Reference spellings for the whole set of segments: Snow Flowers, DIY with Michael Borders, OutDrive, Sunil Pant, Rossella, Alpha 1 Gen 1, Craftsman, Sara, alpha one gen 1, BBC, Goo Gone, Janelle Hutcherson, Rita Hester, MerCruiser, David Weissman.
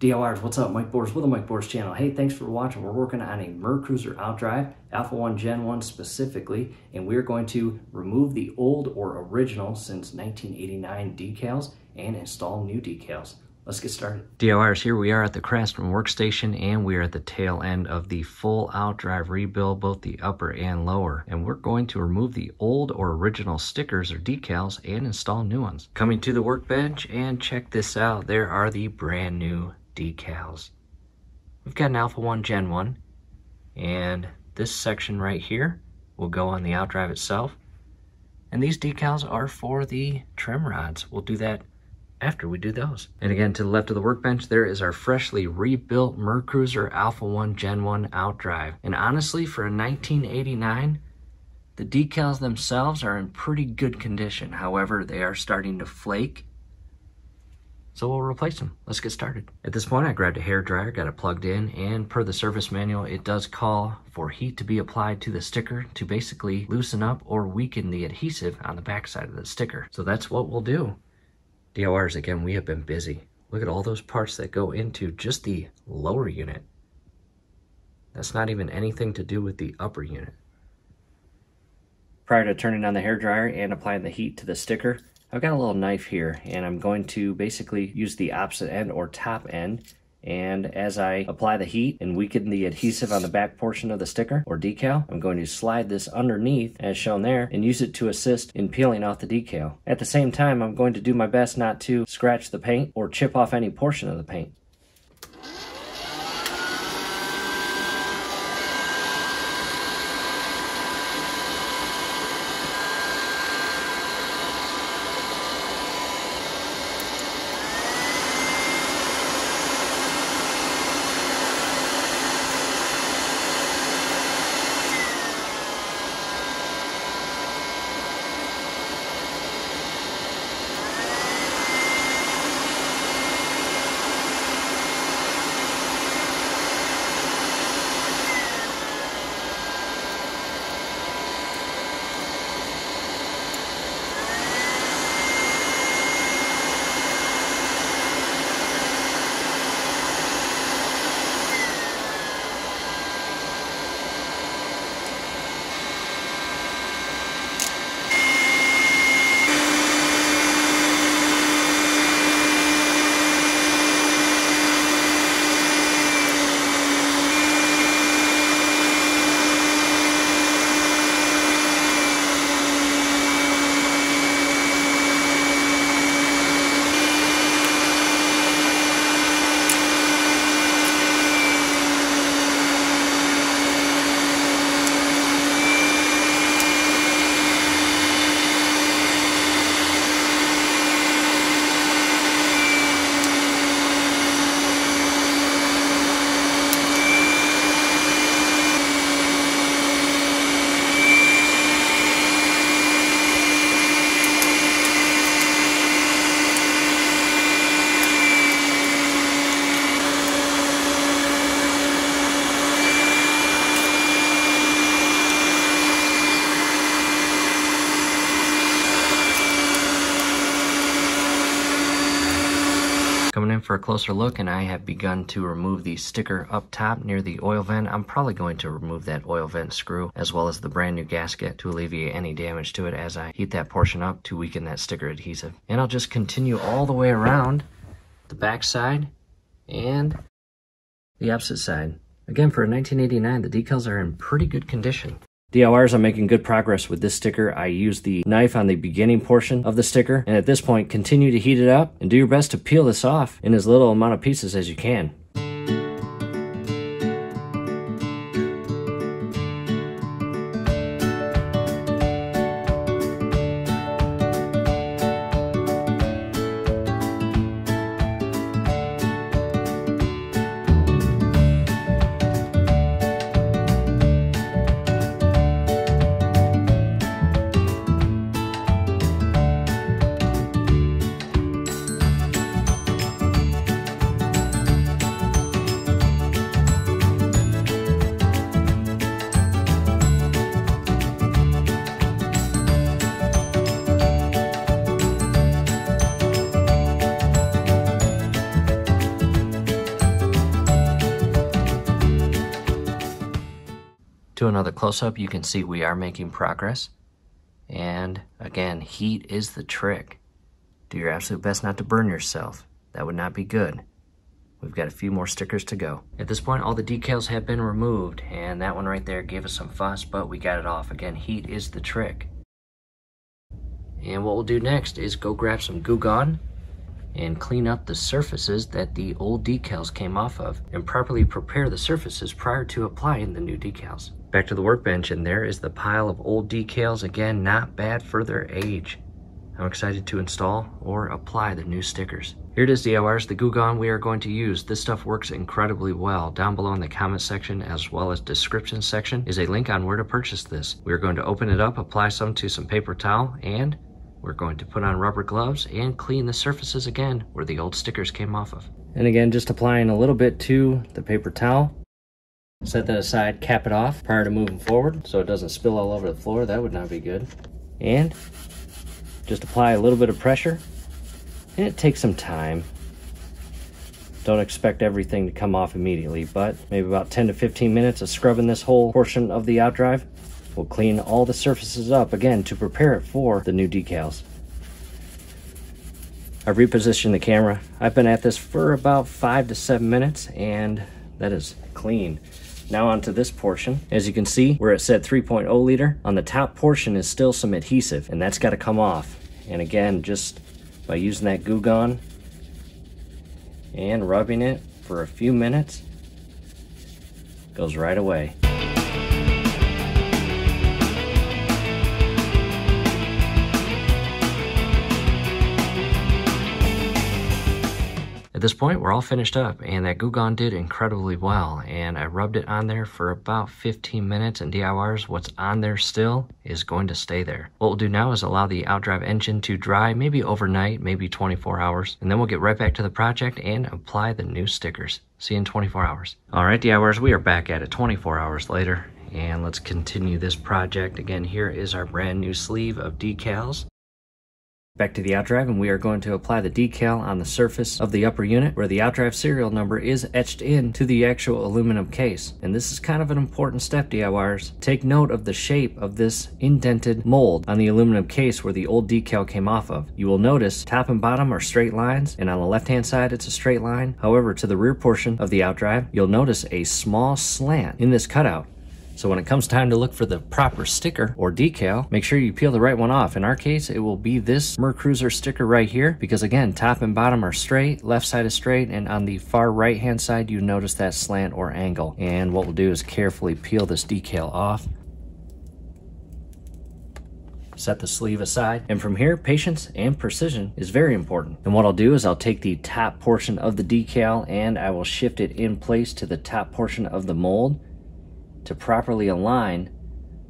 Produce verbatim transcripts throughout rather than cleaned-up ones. D I Yers, what's up? Mike Boers with the Mike Boers channel. Hey, thanks for watching. We're working on a MerCruiser OutDrive, Alpha one Gen one specifically, and we're going to remove the old or original since nineteen eighty-nine decals and install new decals. Let's get started. D I Yers, here we are at the Craftsman workstation, and we are at the tail end of the full OutDrive rebuild, both the upper and lower. And we're going to remove the old or original stickers or decals and install new ones. Coming to the workbench, and check this out. There are the brand new decals. We've got an Alpha one Gen one, and this section right here will go on the OutDrive itself. And these decals are for the trim rods. We'll do that after we do those. And again, to the left of the workbench, there is our freshly rebuilt MerCruiser Alpha one Gen one OutDrive. And honestly, for a nineteen eighty-nine, the decals themselves are in pretty good condition. However, they are starting to flake, so we'll replace them. Let's get started. At this point, I grabbed a hairdryer, got it plugged in, and per the service manual, it does call for heat to be applied to the sticker to basically loosen up or weaken the adhesive on the backside of the sticker. So that's what we'll do. D I Yers, again, we have been busy. Look at all those parts that go into just the lower unit. That's not even anything to do with the upper unit. Prior to turning on the hairdryer and applying the heat to the sticker, I've got a little knife here, and I'm going to basically use the opposite end or top end. And as I apply the heat and weaken the adhesive on the back portion of the sticker or decal, I'm going to slide this underneath as shown there and use it to assist in peeling off the decal. At the same time, I'm going to do my best not to scratch the paint or chip off any portion of the paint. Coming in for a closer look, and I have begun to remove the sticker up top near the oil vent. I'm probably going to remove that oil vent screw as well as the brand new gasket to alleviate any damage to it as I heat that portion up to weaken that sticker adhesive. And I'll just continue all the way around the back side and the opposite side. Again, for nineteen eighty-nine, the decals are in pretty good condition. D I Yers, I'm making good progress with this sticker. I use the knife on the beginning portion of the sticker, and at this point, continue to heat it up and do your best to peel this off in as little amount of pieces as you can. to another close-up, you can see we are making progress. And again, heat is the trick. Do your absolute best not to burn yourself. That would not be good. We've got a few more stickers to go. At this point, all the decals have been removed, and that one right there gave us some fuss, but we got it off. Again, heat is the trick. And what we'll do next is go grab some Goo Gone and clean up the surfaces that the old decals came off of, and properly prepare the surfaces prior to applying the new decals. Back to the workbench, and there is the pile of old decals. Again, not bad for their age. I'm excited to install or apply the new stickers. Here it is, D I Yers, the Goo Gone we are going to use. This stuff works incredibly well. Down below in the comment section as well as description section is a link on where to purchase this. We are going to open it up, apply some to some paper towel, and we're going to put on rubber gloves and clean the surfaces again where the old stickers came off of. And again, just applying a little bit to the paper towel. Set that aside, cap it off prior to moving forward so it doesn't spill all over the floor. That would not be good. And just apply a little bit of pressure, and it takes some time. Don't expect everything to come off immediately, but maybe about ten to fifteen minutes of scrubbing this whole portion of the OutDrive. We'll clean all the surfaces up again to prepare it for the new decals. I've repositioned the camera. I've been at this for about five to seven minutes, and that is clean. Now onto this portion. As you can see, where it said three point oh liter, on the top portion is still some adhesive, and that's got to come off. And again, just by using that Goo Gone and rubbing it for a few minutes, it goes right away. At this point, we're all finished up, and that Goo Gone did incredibly well, and I rubbed it on there for about fifteen minutes, and D I Yers, what's on there still is going to stay there. What we'll do now is allow the OutDrive engine to dry, maybe overnight, maybe twenty-four hours, and then we'll get right back to the project and apply the new stickers. See you in twenty-four hours. All right, D I Yers, we are back at it twenty-four hours later, and let's continue this project. Again, here is our brand new sleeve of decals. Back to the OutDrive, and we are going to apply the decal on the surface of the upper unit where the OutDrive serial number is etched into the actual aluminum case. And this is kind of an important step, D I Yers. Take note of the shape of this indented mold on the aluminum case where the old decal came off of. You will notice top and bottom are straight lines, and on the left hand side it's a straight line. However, to the rear portion of the OutDrive, you'll notice a small slant in this cutout. So when it comes time to look for the proper sticker or decal, make sure you peel the right one off. In our case, it will be this MerCruiser sticker right here, because again, top and bottom are straight, left side is straight, and on the far right hand side, you notice that slant or angle. And what we'll do is carefully peel this decal off. Set the sleeve aside, and from here, patience and precision is very important. And what I'll do is I'll take the top portion of the decal and I will shift it in place to the top portion of the mold to properly align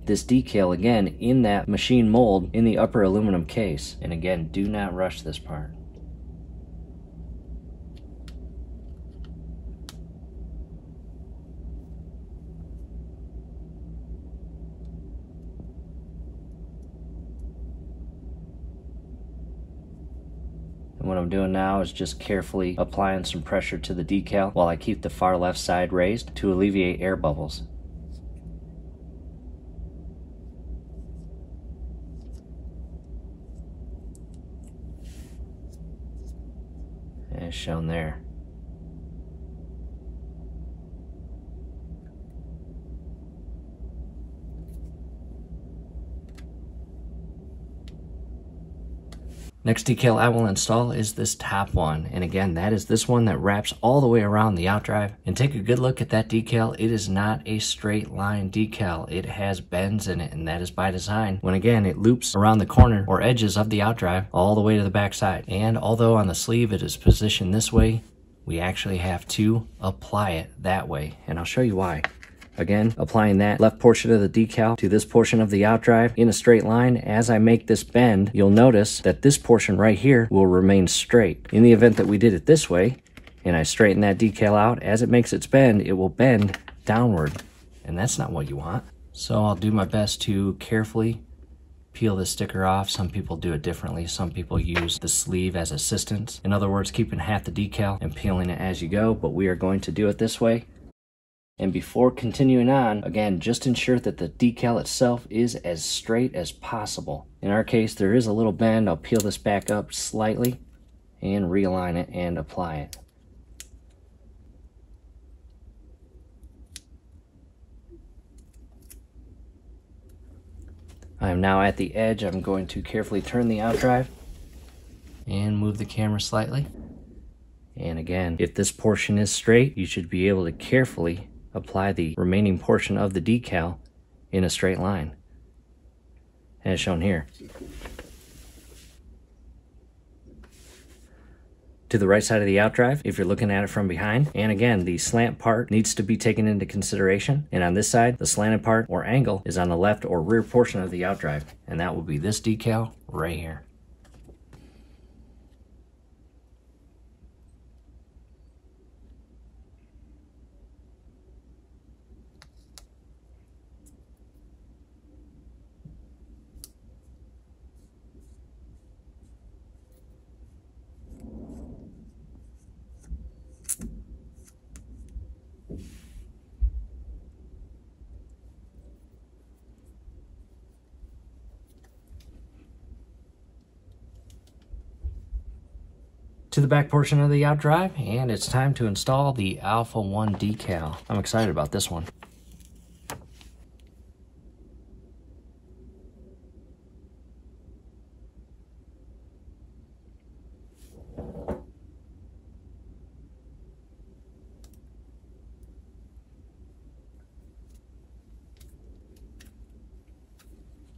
this decal again in that machine mold in the upper aluminum case. And again, do not rush this part. And what I'm doing now is just carefully applying some pressure to the decal while I keep the far left side raised to alleviate air bubbles. As shown there. Next decal I will install is this top one, and again, that is this one that wraps all the way around the OutDrive. And take a good look at that decal. It is not a straight line decal. It has bends in it, and that is by design, when again, it loops around the corner or edges of the OutDrive all the way to the back side. And although on the sleeve it is positioned this way, we actually have to apply it that way, and I'll show you why. Again, applying that left portion of the decal to this portion of the OutDrive in a straight line. As I make this bend, you'll notice that this portion right here will remain straight. In the event that we did it this way, and I straighten that decal out, as it makes its bend, it will bend downward. And that's not what you want. So I'll do my best to carefully peel the sticker off. Some people do it differently. Some people use the sleeve as assistance. In other words, keeping half the decal and peeling it as you go, but we are going to do it this way. And before continuing on, again, just ensure that the decal itself is as straight as possible. In our case, there is a little bend. I'll peel this back up slightly and realign it and apply it. I'm now at the edge. I'm going to carefully turn the OutDrive and move the camera slightly. And again, if this portion is straight, you should be able to carefully apply the remaining portion of the decal in a straight line, as shown here. To the right side of the OutDrive, if you're looking at it from behind. And again, the slant part needs to be taken into consideration. And on this side, the slanted part or angle is on the left or rear portion of the OutDrive. And that will be this decal right here. To the back portion of the OutDrive, and it's time to install the Alpha one decal. I'm excited about this one.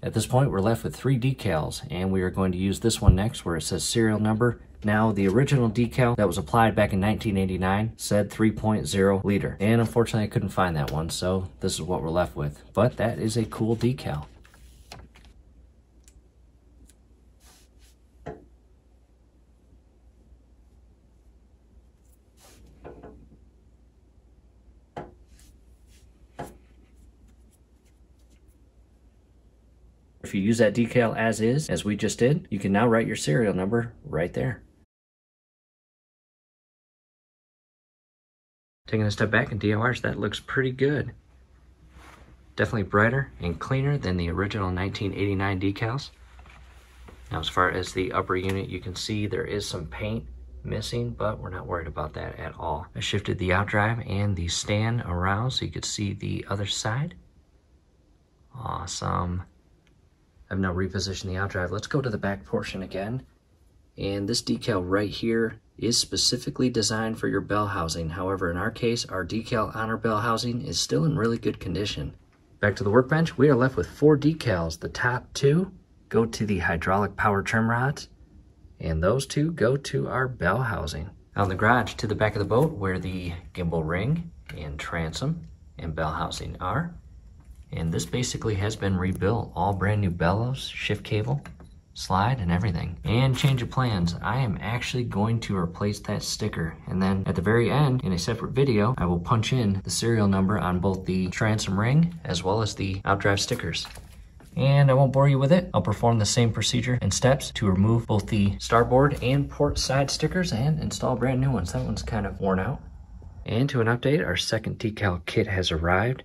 At this point, we're left with three decals, and we are going to use this one next where it says serial number. Now, the original decal that was applied back in nineteen eighty-nine said three point zero liter, and unfortunately I couldn't find that one, so this is what we're left with. But that is a cool decal. If you use that decal as is, as we just did, you can now write your serial number right there. Taking a step back and D I Ys, that looks pretty good. Definitely brighter and cleaner than the original nineteen eighty-nine decals. Now, as far as the upper unit, you can see there is some paint missing, but we're not worried about that at all. I shifted the OutDrive and the stand around so you could see the other side. Awesome. I've now repositioned the OutDrive. Let's go to the back portion again. And this decal right here is specifically designed for your bell housing. However, in our case, our decal on our bell housing is still in really good condition. Back to the workbench, we are left with four decals. The top two go to the hydraulic power trim rods, and those two go to our bell housing. Out in the garage, to the back of the boat where the gimbal ring and transom and bell housing are. And this basically has been rebuilt. All brand new bellows, shift cable, slide, and everything. And change of plans. I am actually going to replace that sticker. And then at the very end, in a separate video, I will punch in the serial number on both the transom ring as well as the OutDrive stickers. And I won't bore you with it. I'll perform the same procedure and steps to remove both the starboard and port side stickers and install brand new ones. That one's kind of worn out. And to an update, our second decal kit has arrived.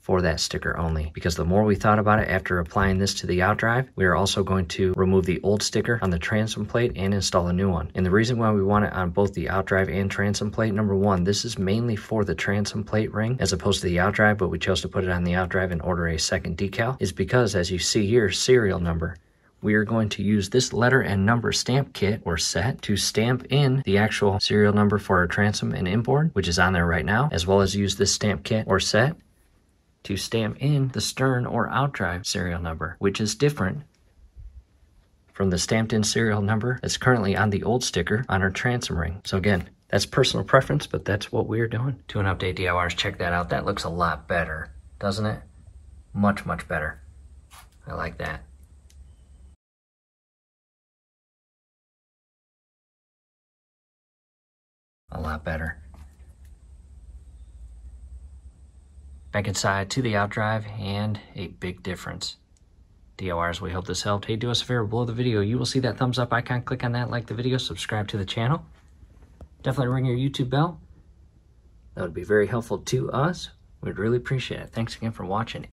For that sticker only, because the more we thought about it after applying this to the OutDrive, we are also going to remove the old sticker on the transom plate and install a new one. And the reason why we want it on both the OutDrive and transom plate, number one, this is mainly for the transom plate ring as opposed to the OutDrive, but we chose to put it on the OutDrive and order a second decal, is because, as you see here, serial number. We are going to use this letter and number stamp kit or set to stamp in the actual serial number for our transom and inboard, which is on there right now, as well as use this stamp kit or set to stamp in the stern or OutDrive serial number, which is different from the stamped in serial number that's currently on the old sticker on our transom ring. So again, that's personal preference, but that's what we're doing. To an update D I Ys, check that out. That looks a lot better, doesn't it? Much, much better. I like that. A lot better. Back inside to the OutDrive, and a big difference. D I Ys, we hope this helped. Hey, do us a favor, below the video you will see that thumbs up icon. Click on that, like the video, subscribe to the channel. Definitely ring your YouTube bell. That would be very helpful to us. We'd really appreciate it. Thanks again for watching.